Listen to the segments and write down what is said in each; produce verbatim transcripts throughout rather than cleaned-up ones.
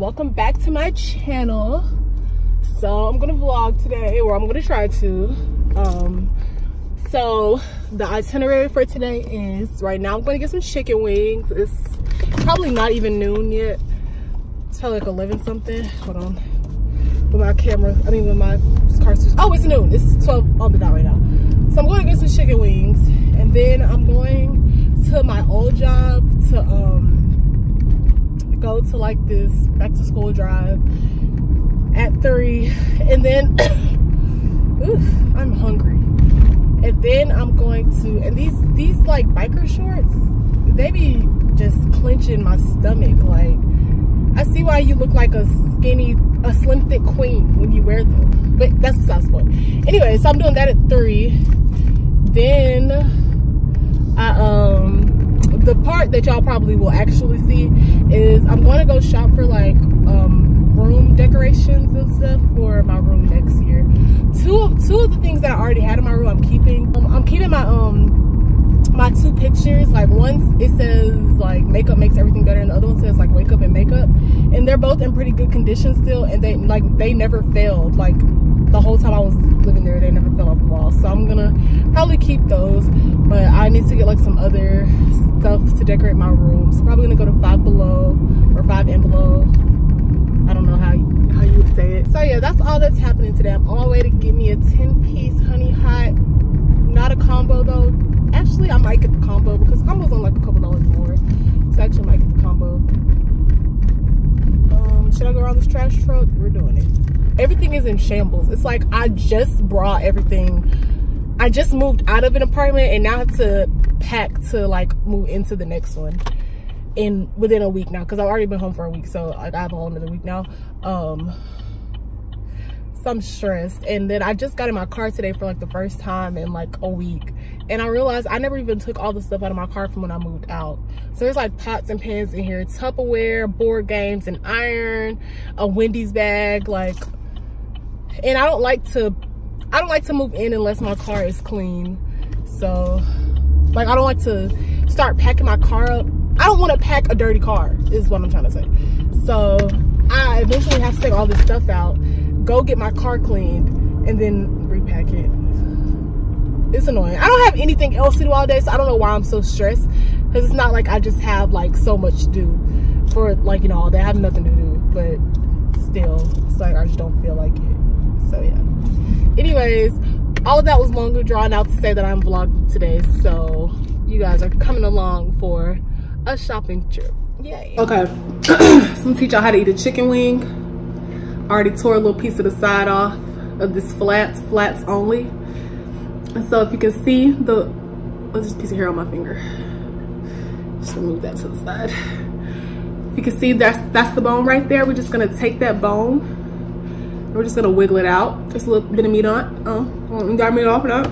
welcome back to my channel. So I'm gonna vlog today, or I'm gonna try to. Um, so the itinerary for today is, right now I'm gonna get some chicken wings. It's probably not even noon yet. It's probably like eleven something. Hold on. With my camera, I mean with my car switch. Oh, it's noon. It's twelve on the dot right now. So I'm going to get some chicken wings, and then I'm going to my old job to um go to like this back to school drive at three, and then oof, I'm hungry. And then I'm going to, and these these like biker shorts, they be just clenching my stomach. Like, I see why you look like a skinny, a slim thick queen when you wear them, but that's besides the point. Anyway, so I'm doing that at three. Then I um the part that y'all probably will actually see is I'm going to go shop for like um room decorations and stuff for my room next year. Two of two of the things that I already had in my room, I'm keeping um, I'm keeping my um my two pictures. Like, one, it says like makeup makes everything better, and the other one says like wake up and makeup, and they're both in pretty good condition still, and they like they never failed. Like, the whole time I was living there, they never fell off the wall, so I'm gonna probably keep those. But I need to get like some other stuff to decorate my room, so probably gonna go to Five Below or Five and Below. I don't know how you, how you would say it. So yeah, that's all that's happening today. I'm on my way to get me a ten piece honey hot, not a combo though. Actually, I might get the combo because combo's on like a couple dollars more. So I actually might get the combo. Um, should I go around this trash truck? We're doing it. Everything is in shambles. It's like I just brought everything. I just moved out of an apartment and now I have to pack to like move into the next one in within a week now, because I've already been home for a week, so I have a whole another week now. Um So I'm stressed, and then I just got in my car today for like the first time in like a week, and I realized I never even took all the stuff out of my car from when I moved out. So there's like pots and pans in here, Tupperware, board games, an iron, a Wendy's bag, like. And I don't like to I don't like to move in unless my car is clean. So like, I don't like to start packing my car up. I don't want to pack a dirty car is what I'm trying to say. So I eventually have to take all this stuff out, go get my car cleaned, and then repack it. It's annoying. I don't have anything else to do all day, so I don't know why I'm so stressed, because it's not like I just have like so much to do for like, you know, all day. I have nothing to do, but still, it's like I just don't feel like it. So yeah, anyways, all of that was longer drawn out to say that I'm vlogging today, so you guys are coming along for a shopping trip. Yay. Okay. So I'm gonna teach y'all how to eat a chicken wing. I already tore a little piece of the side off of this flats, flats only. And so if you can see the, oh, there's a piece of hair on my finger. Just remove that to the side. If you can see, that's, that's the bone right there. We're just gonna take that bone, and we're just gonna wiggle it out. Just a little bit of meat on it. Um, got meat off now.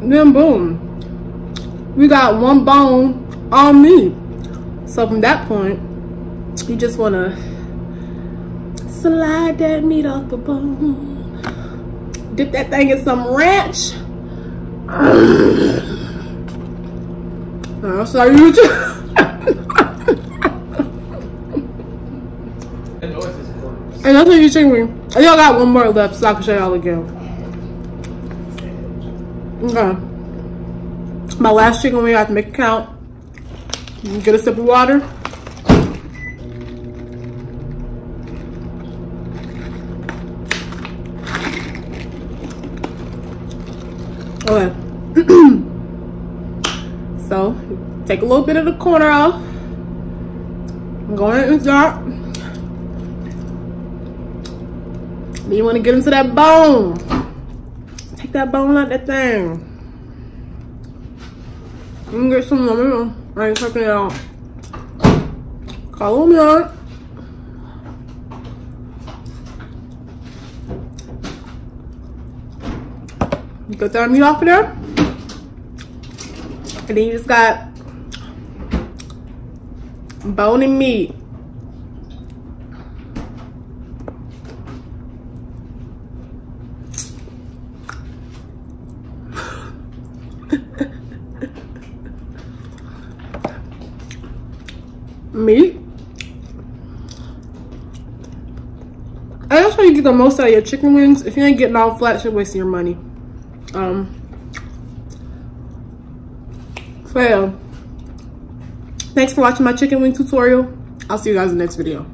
And then boom, we got one bone on me. So from that point, you just wanna slide that meat off the bone. Dip that thing in some ranch. I'm sorry, you too. And that's how you chicken wing. I think I got one more left, so I can show y'all again. Okay. My last chicken wing, I have to make it count. Get a sip of water. Okay. So take a little bit of the corner off. I'm going in the dark. Then you want to get into that bone. Take that bone out that thing. I'm gonna get some lemon. I ain't taking it out. Call them out. You got that meat off of there, and then you just got bone and meat. Meat, the most out of your chicken wings. If you ain't getting all flat, you're wasting your money. Um, fail. Thanks for watching my chicken wing tutorial. I'll see you guys in the next video.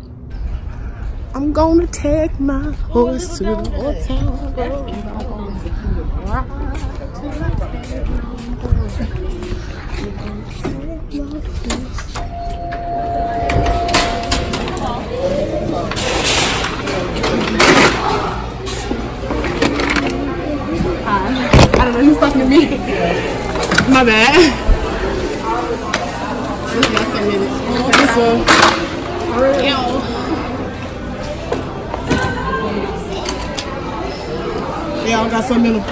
I'm gonna take my horse to the I don't know who's talking to me. My bad. This one. Yeah, I got something in them.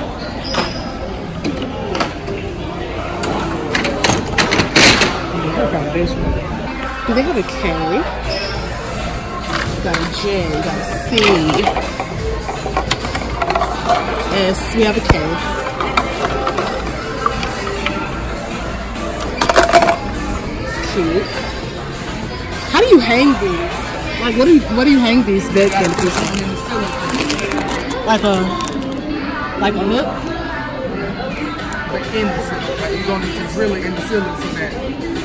They got a K. Got a J. Got a C. S. We have a K. Cute. How do you hang these? Like, what do you what do you hang these back in? Like a. Like a look? But in the ceiling, like you're going to just really in the ceiling so that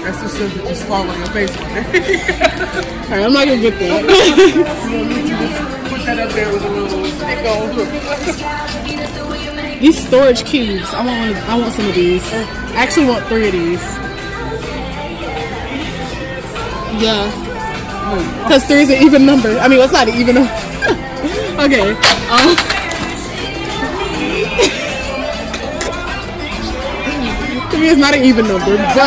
that's the shit that just fall on your face one day. Alright, I'm not gonna get that. You just put that up there with a little stick on. These storage cubes, I want I want some of these. I actually want three of these. Yeah. Because three is an even number. I mean, it's not an even number. Okay. Um, To me, it's not an even number, but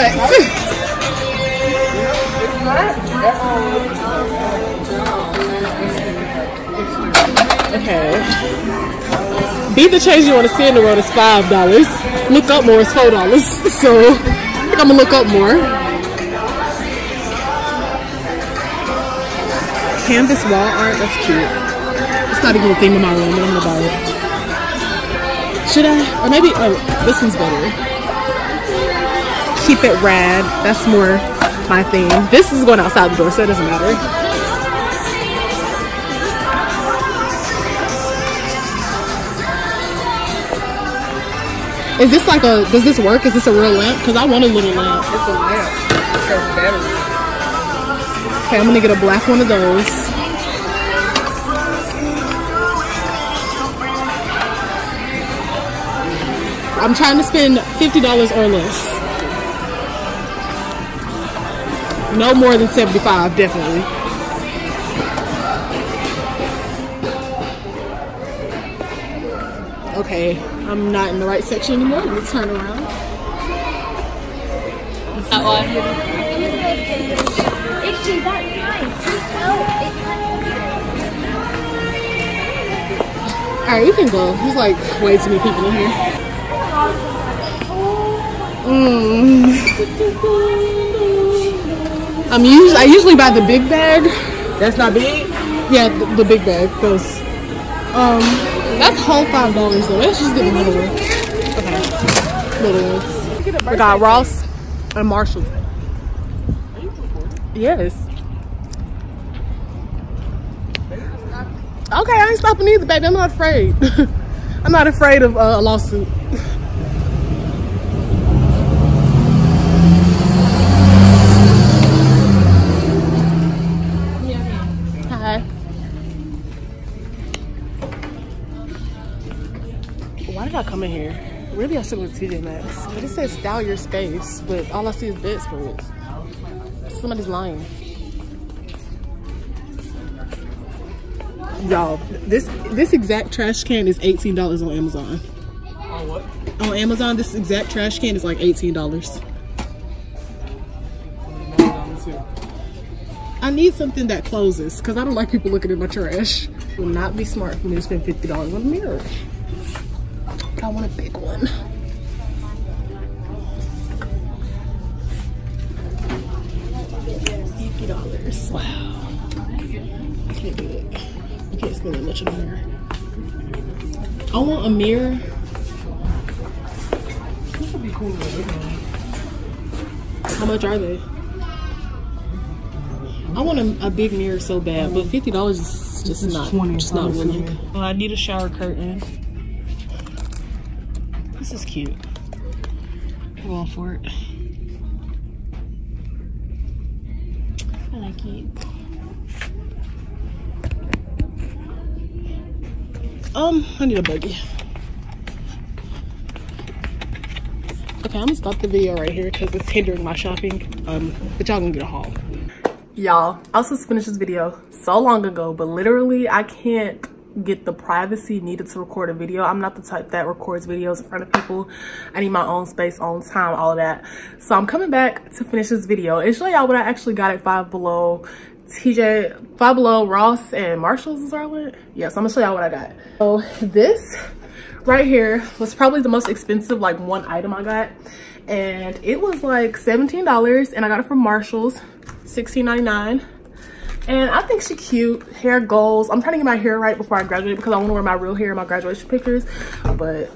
okay. Be the change you want to see in the world is five dollars. Look up more is four dollars. So I think I'm gonna look up more. Canvas wall art, that's cute. It's not even a thing in my room, but I'm gonna buy it. Should I? Or maybe oh, this one's better. Keep it rad. That's more my thing. This is going outside the door, so it doesn't matter. Is this like a? Does this work? Is this a real lamp? Because I want a little lamp. It's a lamp. It has a battery. Okay, I'm gonna get a black one of those. I'm trying to spend fifty dollars or less. No more than seventy-five, definitely. Okay, I'm not in the right section anymore. Let me turn around. That one. Actually, that's nice. Alright, you can go. There's like way too many people in here. Mmm. I'm usually, I usually buy the big bag. That's not big? Yeah, the, the big bag. Because, um, that's whole five dollars though. Let's just get the little one. Okay. Little ones. We got Ross and Marshall. Are you recording? Yes. Okay, I ain't stopping either, baby. I'm not afraid. I'm not afraid of uh, a lawsuit. Come in here. Really, I should go to T J Maxx, but it says style your space, but all I see is bed springs. Somebody's lying. Y'all, this this exact trash can is eighteen dollars on Amazon. On what? On Amazon, this exact trash can is like eighteen dollars. I need something that closes, because I don't like people looking at my trash. It would not be smart for me to spend fifty dollars on a mirror. I want a big one. fifty dollars. Wow. I can't do it. I can't spend that much on a mirror. I want a mirror. This would be cool. How much are they? I want a, a big mirror so bad, but fifty dollars is it's just this not, twenty, just not winning. Well, I need a shower curtain. This is cute. Go all for it. I like it. Um, I need a buggy. Okay, I'm gonna stop the video right here because it's hindering my shopping. Um, but y'all gonna get a haul. Y'all, I was supposed to finish this video so long ago, but literally I can't get the privacy needed to record a video. I'm not the type that records videos in front of people. I need my own space, own time, all of that. So I'm coming back to finish this video and show y'all what I actually got at Five Below, T J, Five Below, Ross, and Marshalls is where I went. Yeah, so I'm gonna show y'all what I got. So this right here was probably the most expensive like one item I got, and it was like seventeen dollars, and I got it from Marshalls, sixteen ninety-nine. And I think she cute. Hair goals. I'm trying to get my hair right before I graduate because I want to wear my real hair in my graduation pictures. But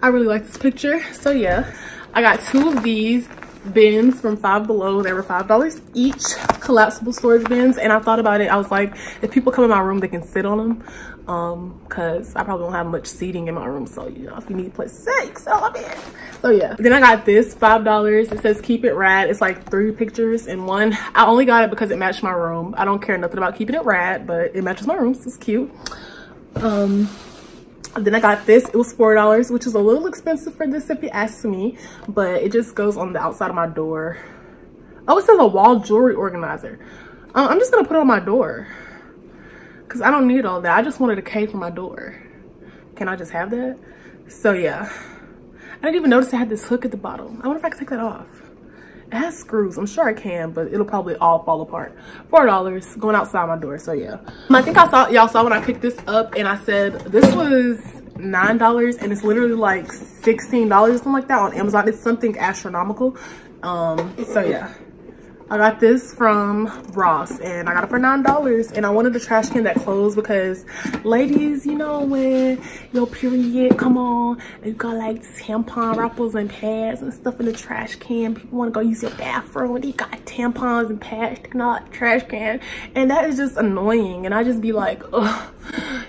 I really like this picture. So yeah, I got two of these bins from Five Below. They were five dollars each, collapsible storage bins. And I thought about it. I was like, if people come in my room, they can sit on them. Um, because I probably don't have much seating in my room. So, you know, if you need a place to sit, you can sit on my bed. So yeah. Then I got this five dollars. It says keep it rad. It's like three pictures in one. I only got it because it matched my room. I don't care nothing about keeping it rad, but it matches my room, so it's cute. Um then I got this. It was four dollars, which is a little expensive for this if you ask me, but it just goes on the outside of my door. Oh, it says a wall jewelry organizer. um, I'm just gonna put it on my door because I don't need all that. I just wanted a K for my door. Can I just have that? So yeah, I didn't even notice I had this hook at the bottom. I wonder if I can take that off. It has screws. I'm sure I can, but it'll probably all fall apart. four dollars going outside my door. So yeah. I think I saw y'all saw when I picked this up, and I said this was nine dollars, and it's literally like sixteen dollars, something like that on Amazon. It's something astronomical. Um, so yeah. I got this from Ross, and I got it for nine dollars, and I wanted the trash can that closed because ladies, you know, when your period come on and you got like tampon wrappers and pads and stuff in the trash can, people want to go use your bathroom and you got tampons and pads sticking out the trash can, and that is just annoying, and I just be like, ugh,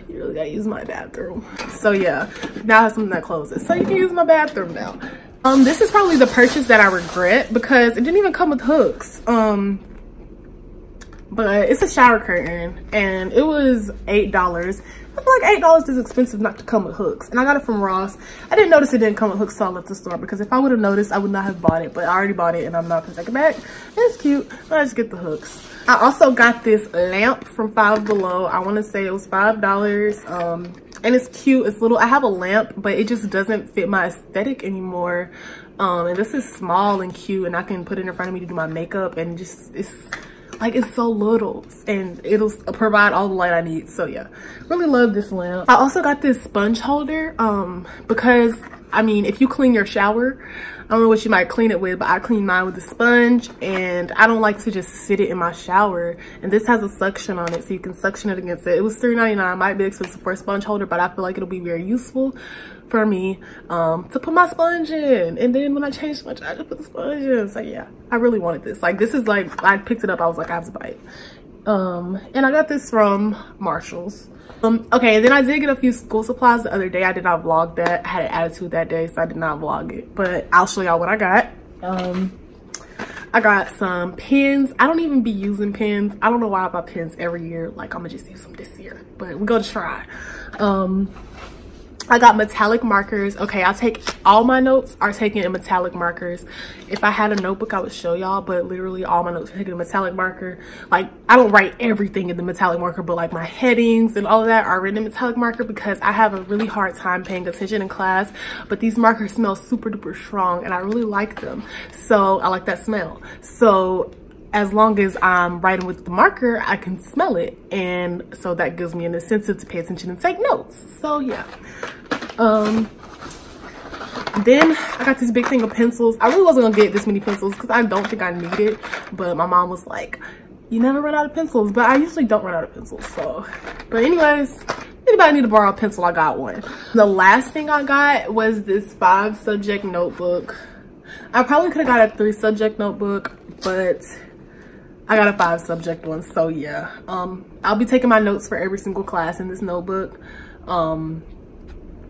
you really gotta use my bathroom. So yeah, now I have something that closes so you can use my bathroom now. Um, this is probably the purchase that I regret because it didn't even come with hooks. Um, but it's a shower curtain, and it was eight dollars. I feel like eight dollars is expensive not to come with hooks. And I got it from Ross. I didn't notice it didn't come with hooks, so I left the store because if I would have noticed, I would not have bought it. But I already bought it, and I'm not going to take it back. It's cute. I'll just get the hooks. I also got this lamp from Five Below. I want to say it was five dollars. Um... And it's cute. It's little. I have a lamp, but it just doesn't fit my aesthetic anymore. Um, and this is small and cute, and I can put it in front of me to do my makeup, and just it's like it's so little, and it'll provide all the light I need. So yeah, really love this lamp. I also got this sponge holder um, because I mean, if you clean your shower, I don't know what you might clean it with, but I clean mine with a sponge, and I don't like to just sit it in my shower. And this has a suction on it, so you can suction it against it. It was three ninety-nine. Might be expensive for a sponge holder, but I feel like it'll be very useful for me um, to put my sponge in. And then when I change my shower, I just put the sponge in. So yeah, I really wanted this. Like this is like, I picked it up. I was like, I have to buy it. Um, and I got this from Marshalls. Um, okay, and then I did get a few school supplies the other day. I did not vlog that. I had an attitude that day, so I did not vlog it. But I'll show y'all what I got. Um, I got some pens. I don't even be using pens. I don't know why I buy pens every year. Like, I'm gonna just use them this year. But we're gonna try. Um, I got metallic markers. Okay, I'll take all my notes are taken in metallic markers. If I had a notebook, I would show y'all, but literally all my notes are taken in metallic marker. Like, I don't write everything in the metallic marker, but like my headings and all of that are written in metallic marker because I have a really hard time paying attention in class. But these markers smell super duper strong, and I really like them. So I like that smell. So as long as I'm writing with the marker, I can smell it. And so that gives me an incentive to pay attention and take notes. So yeah. Um, then I got this big thing of pencils. I really wasn't gonna get this many pencils because I don't think I need it. But my mom was like, you never run out of pencils. But I usually don't run out of pencils. So, but anyways, anybody need to borrow a pencil, I got one. The last thing I got was this five subject notebook. I probably could have got a three subject notebook, but I got a five subject one, so yeah. Um, I'll be taking my notes for every single class in this notebook. Um,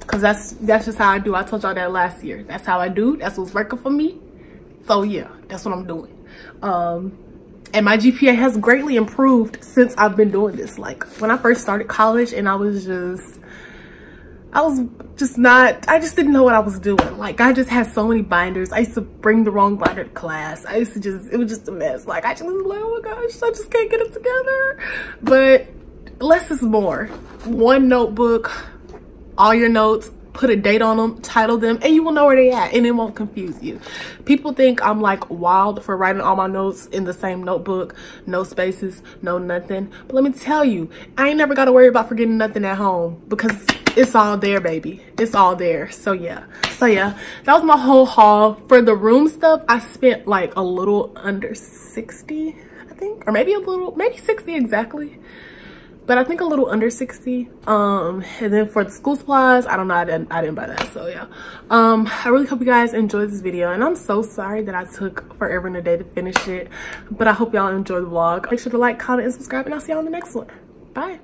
cause that's, that's just how I do. I told y'all that last year. That's how I do. That's what's working for me. So yeah, that's what I'm doing. Um, and my G P A has greatly improved since I've been doing this. Like when I first started college and I was just, I was just not, I just didn't know what I was doing. Like I just had so many binders. I used to bring the wrong binder to class. I used to just, it was just a mess. Like I just was like, oh my gosh, I just can't get it together. But less is more. One notebook, all your notes, put a date on them, title them, and you will know where they at and it won't confuse you. People think I'm like wild for writing all my notes in the same notebook, no spaces, no nothing. But let me tell you, I ain't never gotta worry about forgetting nothing at home because it's all there, baby. It's all there. So yeah. So yeah, that was my whole haul. For the room stuff, I spent like a little under sixty, I think, or maybe a little, maybe sixty exactly. But I think a little under sixty. Um, and then for the school supplies, I don't know, I didn't, I didn't buy that, so yeah. Um, I really hope you guys enjoyed this video, and I'm so sorry that I took forever and a day to finish it, but I hope y'all enjoy the vlog. Make sure to like, comment, and subscribe, and I'll see y'all in the next one. Bye.